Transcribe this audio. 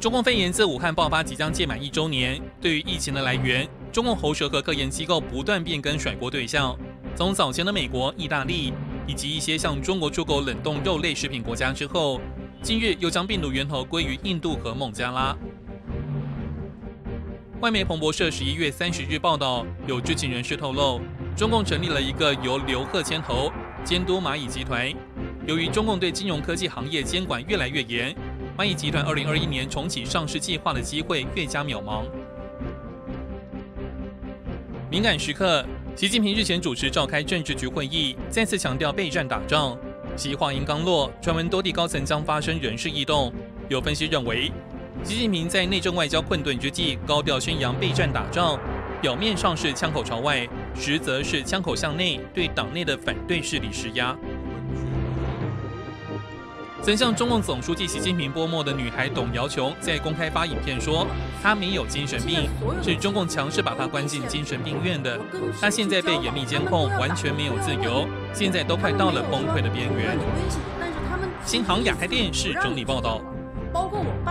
中共肺炎自武汉爆发即将届满1周年，对于疫情的来源，中共喉舌和科研机构不断变更甩锅对象，从早前的美国、意大利以及一些向中国出口冷冻肉类食品国家之后，近日又将病毒源头归于印度和孟加拉。 外媒彭博社11月30日报道，有知情人士透露，中共成立了一个由刘鹤牵头监督蚂蚁集团。由于中共对金融科技行业监管越来越严，蚂蚁集团2021年重启上市计划的机会越加渺茫。敏感时刻，习近平日前主持召开政治局会议，再次强调备战打仗。其话音刚落，传闻多地高层将发生人事异动。有分析认为， 习近平在内政外交困顿之际，高调宣扬备战打仗，表面上是枪口朝外，实则是枪口向内，对党内的反对势力施压。曾向中共总书记习近平泼墨的女孩董瑶琼，在公开发影片说，她没有精神病，是中共强势把她关进精神病院的。她现在被严密监控，完全没有自由，现在都快到了崩溃的边缘。新航亚太电视整理报道。包括我。